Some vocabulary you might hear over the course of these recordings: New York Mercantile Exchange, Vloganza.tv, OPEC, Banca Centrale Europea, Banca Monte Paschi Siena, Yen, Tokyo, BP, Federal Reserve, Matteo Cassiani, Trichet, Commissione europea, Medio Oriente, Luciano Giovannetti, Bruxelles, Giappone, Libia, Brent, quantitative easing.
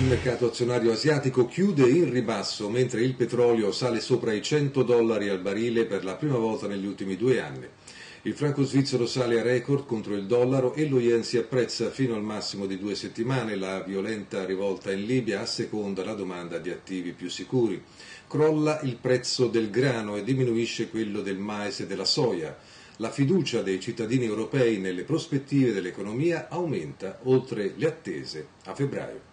Il mercato azionario asiatico chiude in ribasso mentre il petrolio sale sopra i $100 al barile per la prima volta negli ultimi 2 anni. Il franco svizzero sale a record contro il dollaro e lo Yen si apprezza fino al massimo di 2 settimane. La violenta rivolta in Libia asseconda la domanda di attivi più sicuri. Crolla il prezzo del grano e diminuisce quello del mais e della soia. La fiducia dei cittadini europei nelle prospettive dell'economia aumenta oltre le attese a febbraio.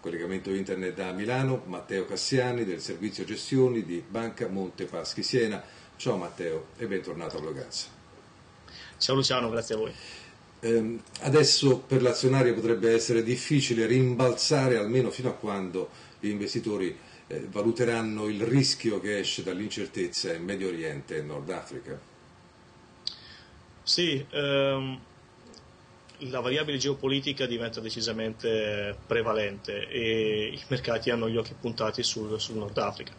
Collegamento internet da Milano, Matteo Cassiani del servizio gestioni di Banca Monte Paschi Siena. Ciao Matteo e bentornato a Vloganza. Ciao Luciano, grazie a voi. Adesso per l'azionario potrebbe essere difficile rimbalzare almeno fino a quando gli investitori valuteranno il rischio che esce dall'incertezza in Medio Oriente e Nord Africa. Sì, la variabile geopolitica diventa decisamente prevalente e i mercati hanno gli occhi puntati sul Nord Africa.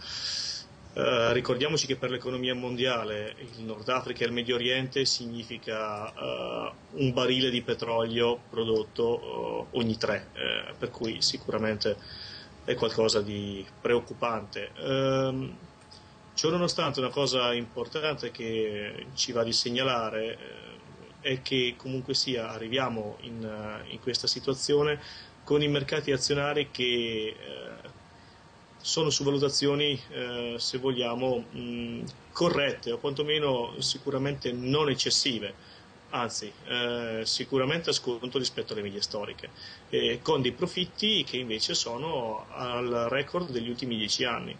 Ricordiamoci che per l'economia mondiale il Nord Africa e il Medio Oriente significa un barile di petrolio prodotto ogni 3, per cui sicuramente è qualcosa di preoccupante. Ciononostante, una cosa importante che ci va di segnalare è che comunque sia arriviamo in questa situazione con i mercati azionari che sono su valutazioni, se vogliamo, corrette o quantomeno sicuramente non eccessive, anzi sicuramente a sconto rispetto alle medie storiche, con dei profitti che invece sono al record degli ultimi 10 anni.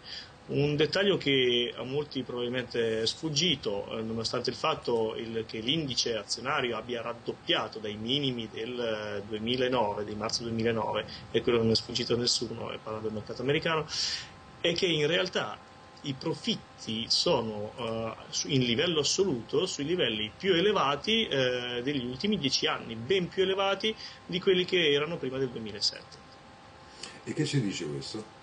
Un dettaglio che a molti probabilmente è sfuggito, nonostante il fatto che l'indice azionario abbia raddoppiato dai minimi del 2009, di marzo 2009, e quello non è sfuggito a nessuno, parlando del mercato americano, è che in realtà i profitti sono in livello assoluto sui livelli più elevati degli ultimi 10 anni, ben più elevati di quelli che erano prima del 2007. E che ci dice questo?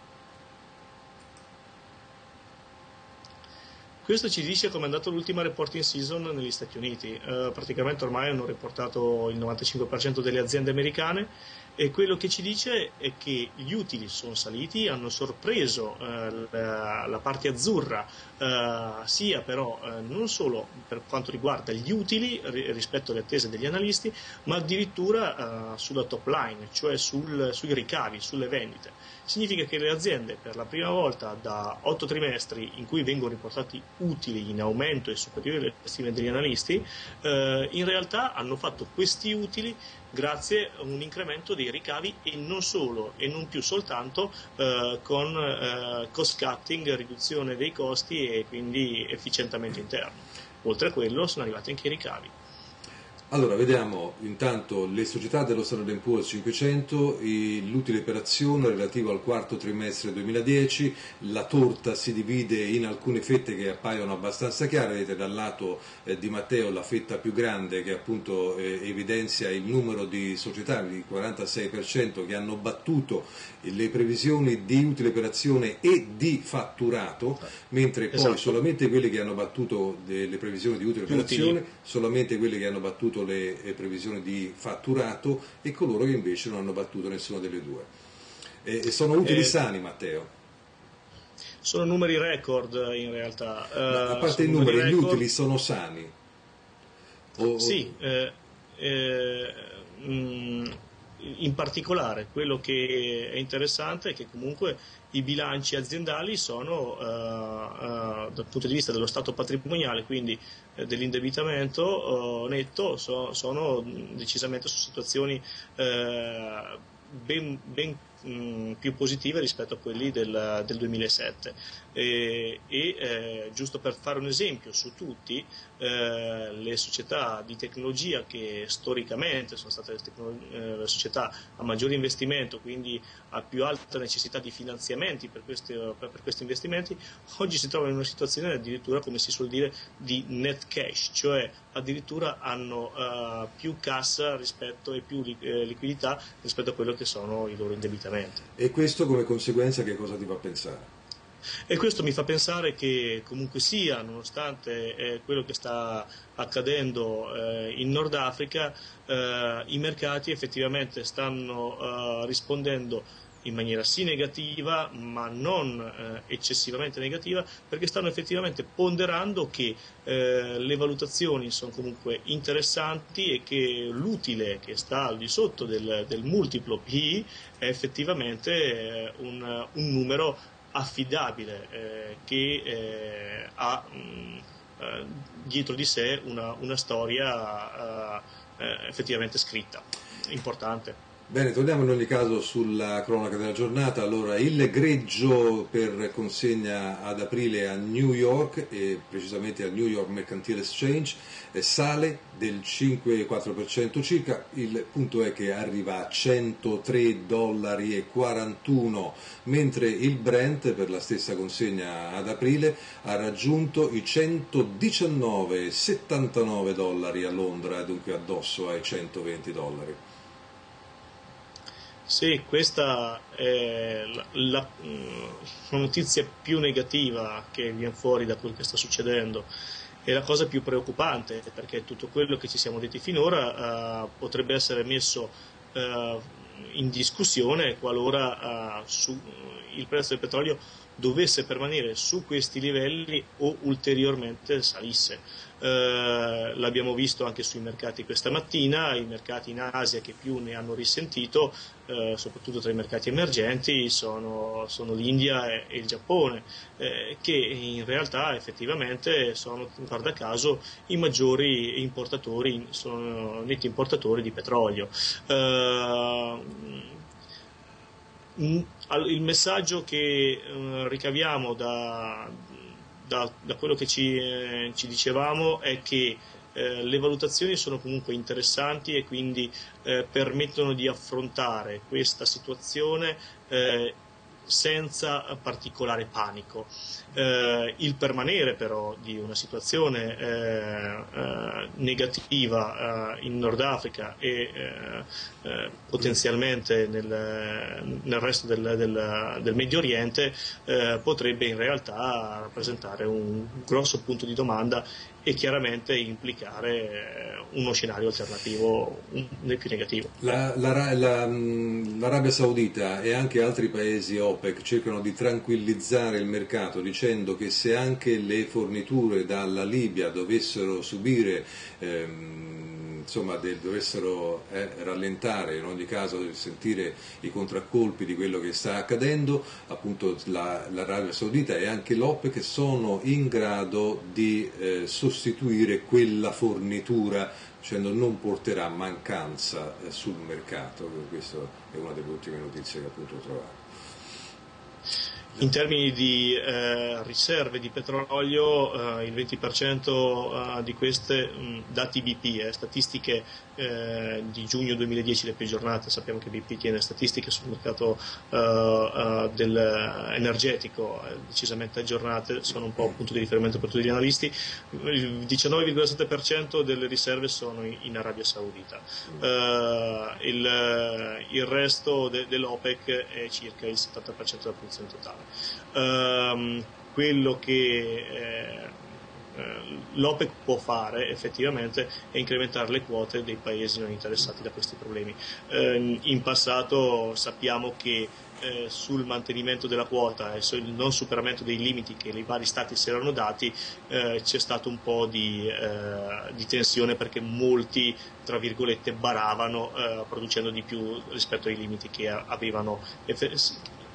Questo ci dice come è andato l'ultima reporting season negli Stati Uniti. Praticamente ormai hanno reportato il 95% delle aziende americane e quello che ci dice è che gli utili sono saliti, hanno sorpreso la parte azzurra, sia però non solo per quanto riguarda gli utili rispetto alle attese degli analisti, ma addirittura sulla top line, cioè sui ricavi, sulle vendite. Significa che le aziende per la prima volta da 8 trimestri in cui vengono riportati utili in aumento e superiori alle stime degli analisti, in realtà hanno fatto questi utili grazie a un incremento dei ricavi e non solo e non più soltanto con cost cutting, riduzione dei costi e quindi efficientamento interno. Oltre a quello sono arrivati anche i ricavi. Allora vediamo intanto le società dello Standard & Poor's 500, l'utile per azione relativo al quarto trimestre 2010, la torta si divide in alcune fette che appaiono abbastanza chiare. Vedete dal lato di Matteo la fetta più grande che appunto evidenzia il numero di società, il 46%, che hanno battuto le previsioni di utile per azione e di fatturato, mentre esatto. Poi solamente quelli che hanno battuto le previsioni di utile per azione, solamente quelli che hanno battuto le previsioni di fatturato e coloro che invece non hanno battuto nessuna delle due. E sono utili sani, Matteo? Sono numeri record in realtà. Ma a parte i numeri, gli utili sono sani? Sì, in particolare quello che è interessante è che comunque i bilanci aziendali sono dal punto di vista dello stato patrimoniale, quindi dell'indebitamento netto, sono decisamente su situazioni ben più positive rispetto a quelli del 2007 e giusto per fare un esempio su tutti, le società di tecnologia che storicamente sono state le società a maggior investimento, quindi a più alta necessità di finanziamenti per questi investimenti, oggi si trovano in una situazione addirittura, come si suol dire, di net cash, cioè addirittura hanno più cassa rispetto e più liquidità rispetto a quello che sono i loro indebitamenti. E questo come conseguenza che cosa ti fa pensare? E questo mi fa pensare che comunque sia, nonostante quello che sta accadendo in Nord Africa, i mercati effettivamente stanno rispondendo in maniera sì negativa ma non eccessivamente negativa, perché stanno effettivamente ponderando che le valutazioni sono comunque interessanti e che l'utile che sta al di sotto del multiplo PI è effettivamente un numero affidabile che ha dietro di sé una storia effettivamente scritta, importante. Bene, torniamo in ogni caso sulla cronaca della giornata. Allora, il greggio per consegna ad aprile a New York e precisamente al New York Mercantile Exchange sale del 5,4% circa. Il punto è che arriva a $103,41, mentre il Brent per la stessa consegna ad aprile ha raggiunto i $119,79 a Londra, dunque addosso ai $120. Sì, questa è la notizia più negativa che viene fuori da quel che sta succedendo. È la cosa più preoccupante, perché tutto quello che ci siamo detti finora potrebbe essere messo in discussione qualora il prezzo del petrolio dovesse permanere su questi livelli o ulteriormente salisse. L'abbiamo visto anche sui mercati questa mattina, i mercati in Asia che più ne hanno risentito, soprattutto tra i mercati emergenti, sono l'India e il Giappone, che in realtà effettivamente sono, guarda caso, i maggiori importatori, sono netti importatori di petrolio. Il messaggio che ricaviamo da quello che ci dicevamo è che le valutazioni sono comunque interessanti e quindi permettono di affrontare questa situazione senza particolare panico. Il permanere però di una situazione negativa in Nord Africa e potenzialmente nel resto del Medio Oriente potrebbe in realtà rappresentare un grosso punto di domanda e chiaramente implicare uno scenario alternativo più negativo. L'Arabia Saudita e anche altri paesi OPEC cercano di tranquillizzare il mercato dicendo che se anche le forniture dalla Libia dovessero subire dovessero rallentare, in ogni caso sentire i contraccolpi di quello che sta accadendo, appunto l'Arabia Saudita e anche l'OPEC sono in grado di sostituire quella fornitura, dicendo non porterà mancanza sul mercato. Questa è una delle ultime notizie che appunto ho trovato. In termini di riserve di petrolio, il 20% di queste, dati BP, statistiche di giugno 2010, le più aggiornate, sappiamo che BP tiene statistiche sul mercato energetico decisamente aggiornate, sono un po' un punto di riferimento per tutti gli analisti. Il 19,7% delle riserve sono in Arabia Saudita, il resto dell'OPEC è circa il 70% della produzione totale. Quello che l'OPEC può fare effettivamente è incrementare le quote dei paesi non interessati da questi problemi. In passato sappiamo che sul mantenimento della quota e sul non superamento dei limiti che i vari stati si erano dati c'è stato un po' di tensione, perché molti, tra virgolette, baravano producendo di più rispetto ai limiti che avevano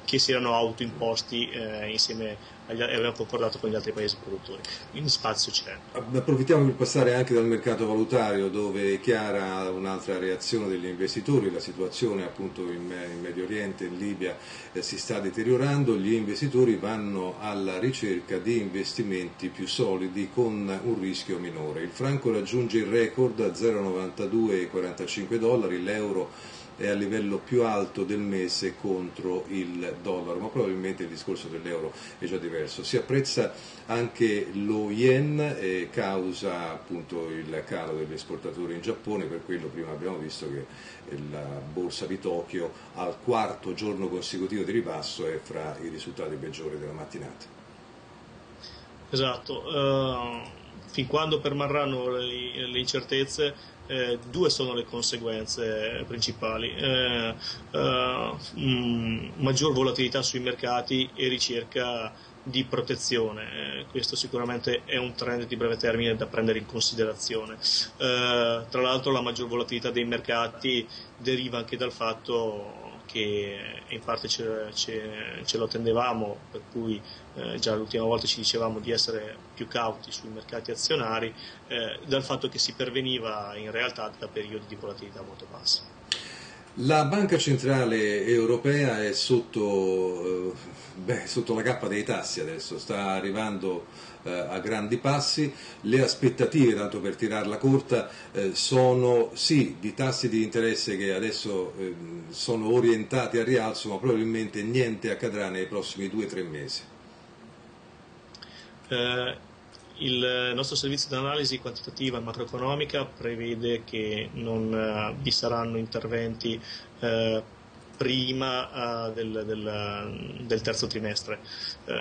che si erano autoimposti insieme e avevano concordato con gli altri paesi produttori. In spazio c'è. Approfittiamo per passare anche dal mercato valutario, dove è chiara un'altra reazione degli investitori. La situazione appunto in Medio Oriente, in Libia, si sta deteriorando. Gli investitori vanno alla ricerca di investimenti più solidi con un rischio minore. Il franco raggiunge il record a $0,9245, l'euro è a livello più alto del mese contro il dollaro, ma probabilmente il discorso dell'euro è già diverso. Si apprezza anche lo yen, causa appunto il calo degli esportatori in Giappone, per quello prima abbiamo visto che la borsa di Tokyo al quarto giorno consecutivo di ribasso è fra i risultati peggiori della mattinata. Esatto. fin quando permarranno le incertezze, due sono le conseguenze principali: maggior volatilità sui mercati e ricerca di protezione. Questo sicuramente è un trend di breve termine da prendere in considerazione. Tra l'altro, la maggior volatilità dei mercati deriva anche dal fatto che in parte ce lo attendevamo, per cui già l'ultima volta ci dicevamo di essere più cauti sui mercati azionari, dal fatto che si perveniva in realtà da periodi di volatilità molto bassi. La Banca Centrale Europea è sotto la cappa dei tassi adesso, sta arrivando a grandi passi. Le aspettative, tanto per tirarla corta, sono sì di tassi di interesse che adesso sono orientati al rialzo, ma probabilmente niente accadrà nei prossimi 2-3 mesi. Il nostro servizio di analisi quantitativa e macroeconomica prevede che non vi saranno interventi prima del terzo trimestre,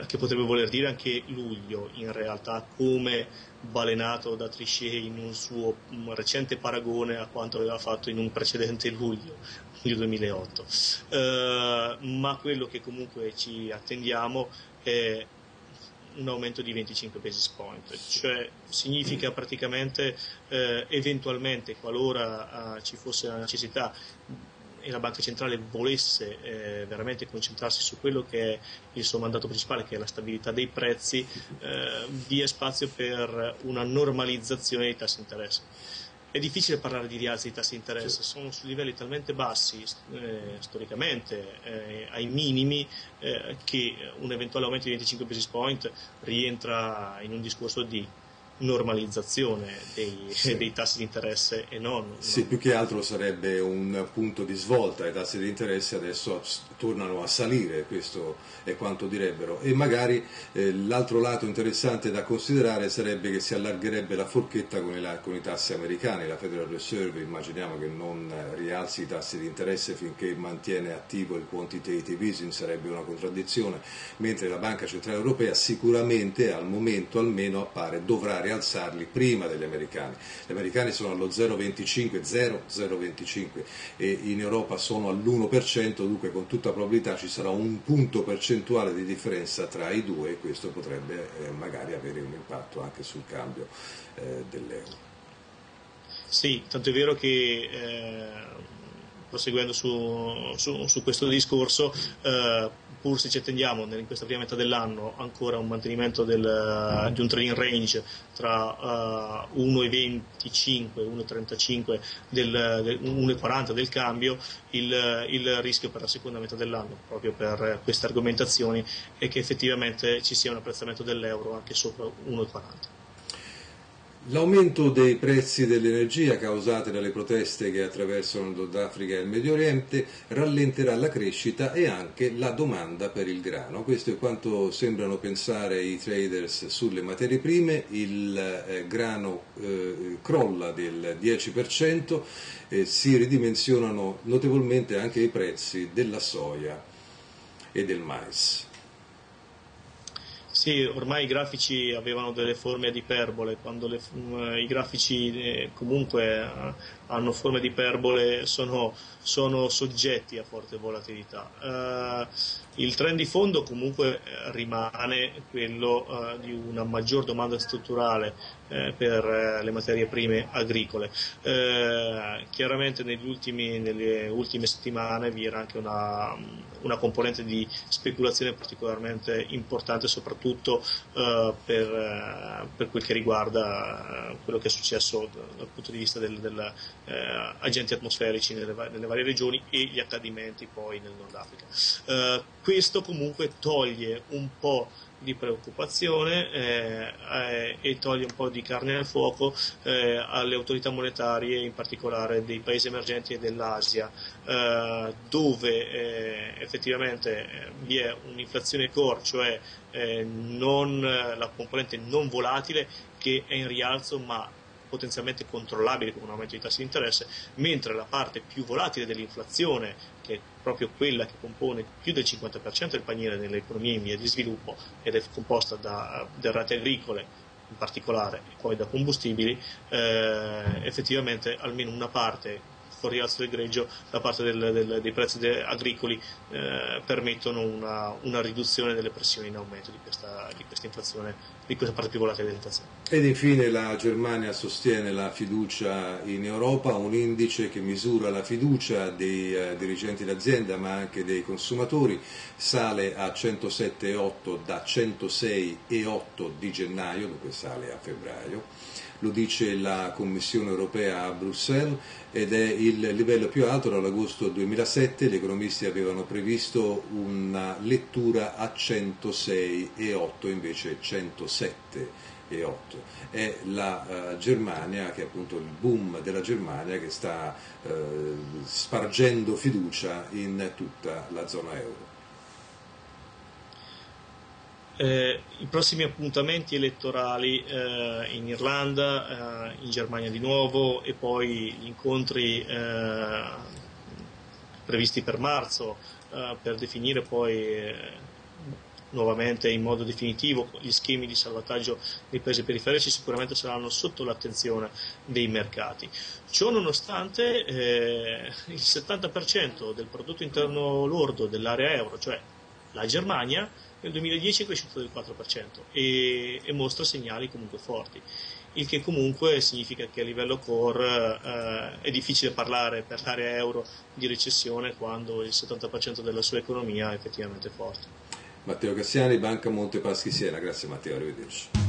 che potrebbe voler dire anche luglio in realtà, come balenato da Trichet in un suo recente paragone a quanto aveva fatto in un precedente luglio 2008. Ma quello che comunque ci attendiamo è un aumento di 25 basis point, cioè significa praticamente eventualmente, qualora ci fosse la necessità e la Banca Centrale volesse veramente concentrarsi su quello che è il suo mandato principale, che è la stabilità dei prezzi, vi è spazio per una normalizzazione dei tassi di interesse. È difficile parlare di rialzi di tassi di interesse, sono su livelli talmente bassi storicamente, ai minimi, che un eventuale aumento di 25 basis point rientra in un discorso di normalizzazione dei tassi di interesse e non... Sì, più che altro sarebbe un punto di svolta. I tassi di interesse adesso tornano a salire, questo è quanto direbbero, e magari l'altro lato interessante da considerare sarebbe che si allargherebbe la forchetta con i tassi americani. La Federal Reserve immaginiamo che non rialzi i tassi di interesse finché mantiene attivo il quantitative easing, sarebbe una contraddizione, mentre la Banca Centrale Europea sicuramente, al momento almeno, appare dovrà rialzarli prima degli americani. Gli americani sono allo 0,25 e in Europa sono all'1%, dunque con tutta probabilità ci sarà un punto percentuale di differenza tra i due e questo potrebbe magari avere un impatto anche sul cambio dell'euro. Sì, tanto è vero che proseguendo su questo discorso, pur se ci attendiamo in questa prima metà dell'anno ancora un mantenimento di un trading range tra 1,25 e 1,35 1,40 del cambio, il rischio per la seconda metà dell'anno, proprio per queste argomentazioni, è che effettivamente ci sia un apprezzamento dell'euro anche sopra 1,40. L'aumento dei prezzi dell'energia causate dalle proteste che attraversano il Nord Africa e il Medio Oriente rallenterà la crescita e anche la domanda per il grano. Questo è quanto sembrano pensare i traders sulle materie prime. Il grano crolla del 10% e si ridimensionano notevolmente anche i prezzi della soia e del mais. Sì, ormai i grafici avevano delle forme di iperbole, quando i grafici comunque hanno forme di iperbole sono soggetti a forte volatilità. Il trend di fondo comunque rimane quello di una maggior domanda strutturale per le materie prime agricole. Chiaramente nelle ultime settimane vi era anche una componente di speculazione particolarmente importante, soprattutto per quel che riguarda quello che è successo dal punto di vista degli agenti atmosferici nelle varie regioni e gli accadimenti poi nel Nord Africa. Questo comunque toglie un po' di preoccupazione e toglie un po' di carne al fuoco alle autorità monetarie, in particolare dei paesi emergenti e dell'Asia, dove effettivamente vi è un'inflazione core, cioè la componente non volatile, che è in rialzo ma potenzialmente controllabile con un aumento di tassi di interesse, mentre la parte più volatile dell'inflazione, che è proprio quella che compone più del 50% del paniere nelle economie in via di sviluppo ed è composta da derrate agricole, in particolare e poi da combustibili, effettivamente almeno una parte, con rialzo del greggio, da parte dei prezzi agricoli permettono una riduzione delle pressioni in aumento di questa inflazione, di questa parte più volatile dell'inflazione. Ed infine la Germania sostiene la fiducia in Europa, un indice che misura la fiducia dei dirigenti d'azienda ma anche dei consumatori, sale a 107,8 da 106,8 di gennaio, dunque sale a febbraio. Lo dice la Commissione europea a Bruxelles ed è il livello più alto dall'agosto 2007, gli economisti avevano previsto una lettura a 106,8, invece 107,8. È la Germania, che è appunto il boom della Germania, che sta spargendo fiducia in tutta la zona euro. I prossimi appuntamenti elettorali in Irlanda, in Germania di nuovo, e poi gli incontri previsti per marzo per definire poi nuovamente in modo definitivo gli schemi di salvataggio dei paesi periferici, sicuramente saranno sotto l'attenzione dei mercati. Ciò nonostante il 70% del prodotto interno lordo dell'area euro, cioè la Germania, nel 2010 è cresciuto del 4% e mostra segnali comunque forti, il che comunque significa che a livello core è difficile parlare per l'area euro di recessione quando il 70% della sua economia è effettivamente forte. Matteo Cassiani, Banca Monte Paschi Siena. Grazie Matteo, arrivederci.